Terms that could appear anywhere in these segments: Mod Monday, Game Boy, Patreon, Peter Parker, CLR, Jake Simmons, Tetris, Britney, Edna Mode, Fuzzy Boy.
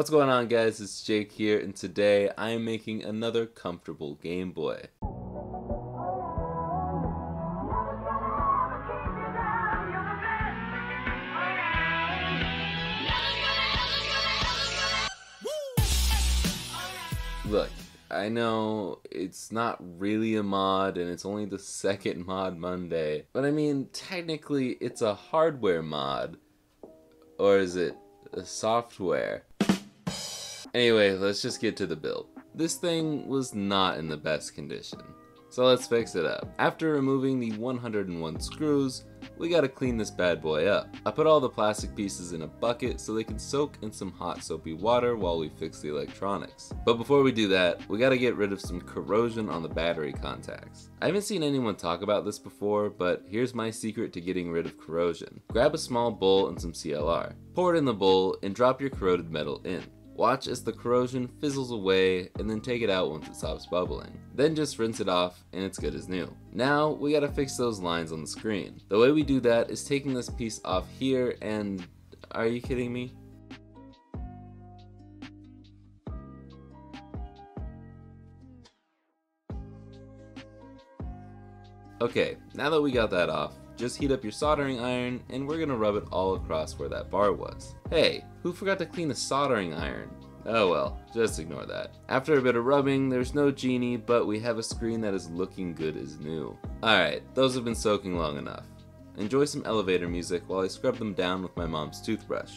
What's going on, guys? It's Jake here, and today I am making another comfortable Game Boy. Look, I know it's not really a mod, and it's only the second Mod Monday, but I mean, technically it's a hardware mod. Or is it a software? Anyway, let's just get to the build. This thing was not in the best condition, so let's fix it up. After removing the 101 screws, we gotta clean this bad boy up. I put all the plastic pieces in a bucket so they can soak in some hot soapy water while we fix the electronics. But before we do that, we gotta get rid of some corrosion on the battery contacts. I haven't seen anyone talk about this before, but here's my secret to getting rid of corrosion. Grab a small bowl and some CLR. Pour it in the bowl and drop your corroded metal in. Watch as the corrosion fizzles away and then take it out once it stops bubbling. Then just rinse it off and it's good as new. Now we gotta fix those lines on the screen. The way we do that is taking this piece off here and... are you kidding me? Okay, now that we got that off, just heat up your soldering iron and we're gonna rub it all across where that bar was. Hey, who forgot to clean the soldering iron? Oh well, just ignore that. After a bit of rubbing, there's no genie, but we have a screen that is looking good as new. Alright, those have been soaking long enough. Enjoy some elevator music while I scrub them down with my mom's toothbrush.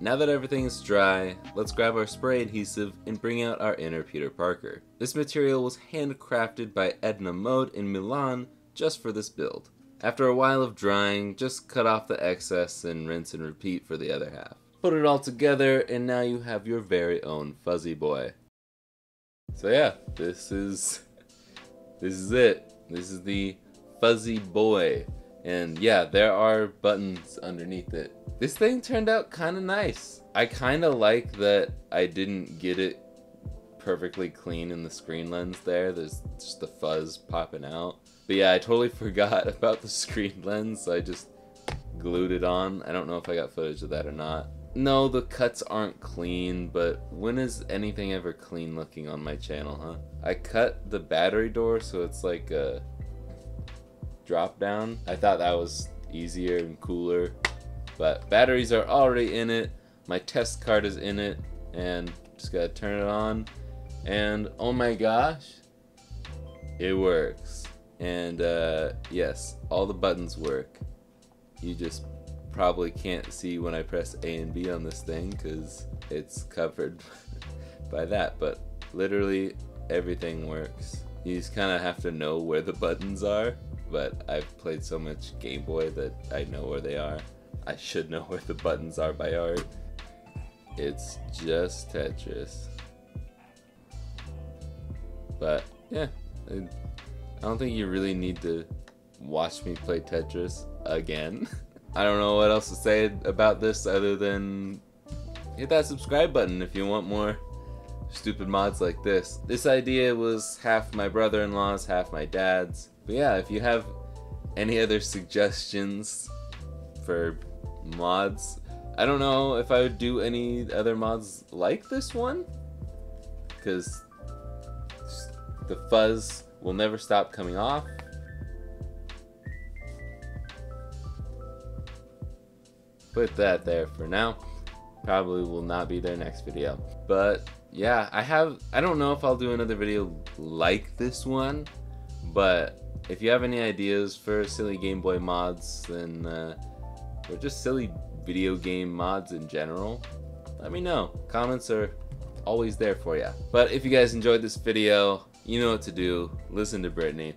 Now that everything is dry, let's grab our spray adhesive and bring out our inner Peter Parker. This material was handcrafted by Edna Mode in Milan just for this build. After a while of drying, just cut off the excess and rinse and repeat for the other half. Put it all together and now you have your very own Fuzzy Boy. So yeah, this is it. This is the Fuzzy Boy. And yeah, there are buttons underneath it. This thing turned out kind of nice. I kind of like that I didn't get it perfectly clean in the screen lens there. There's just the fuzz popping out. But yeah, I totally forgot about the screen lens, so I just glued it on. I don't know if I got footage of that or not. No, the cuts aren't clean, but when is anything ever clean looking on my channel, huh? I cut the battery door so it's like a drop down. I thought that was easier and cooler, but batteries are already in it, my test card is in it, and just gotta turn it on, and oh my gosh, it works. And yes, all the buttons work. You just probably can't see when I press A and B on this thing because it's covered by that, but literally everything works. You just kind of have to know where the buttons are, but I've played so much Game Boy that I know where they are. I should know where the buttons are by heart. It's just Tetris. But yeah, I don't think you really need to watch me play Tetris again. I don't know what else to say about this other than hit that subscribe button if you want more stupid mods like this. This idea was half my brother-in-law's, half my dad's. But yeah, if you have any other suggestions for mods, I don't know if I would do any other mods like this one, because the fuzz will never stop coming off. Put that there for now. Probably will not be there next video. But yeah, I don't know if I'll do another video like this one, but if you have any ideas for silly Game Boy mods, then or just silly video game mods in general, let me know. Comments are always there for ya. But if you guys enjoyed this video, you know what to do. Listen to Britney.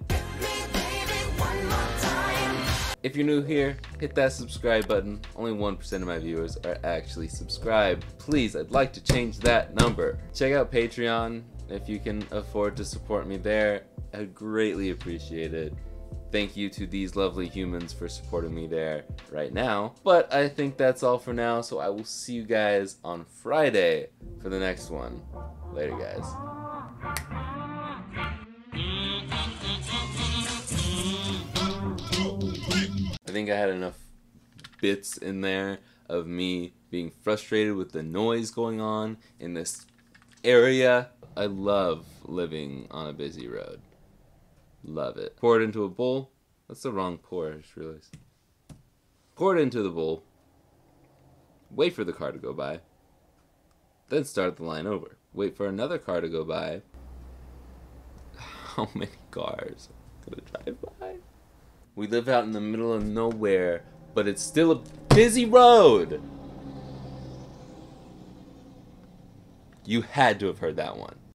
If you're new here, hit that subscribe button. Only 1% of my viewers are actually subscribed. Please, I'd like to change that number. Check out Patreon if you can afford to support me there. I'd greatly appreciate it. Thank you to these lovely humans for supporting me there right now. But I think that's all for now, so I will see you guys on Friday for the next one. Later, guys. think I had enough bits in there of me being frustrated with the noise going on in this area. I love living on a busy road. Love it. Pour it into a bowl. That's the wrong pour, I just realized. Pour it into the bowl. Wait for the car to go by. Then start the line over. Wait for another car to go by. How many cars are gonna drive by? We live out in the middle of nowhere, but it's still a busy road! You had to have heard that one.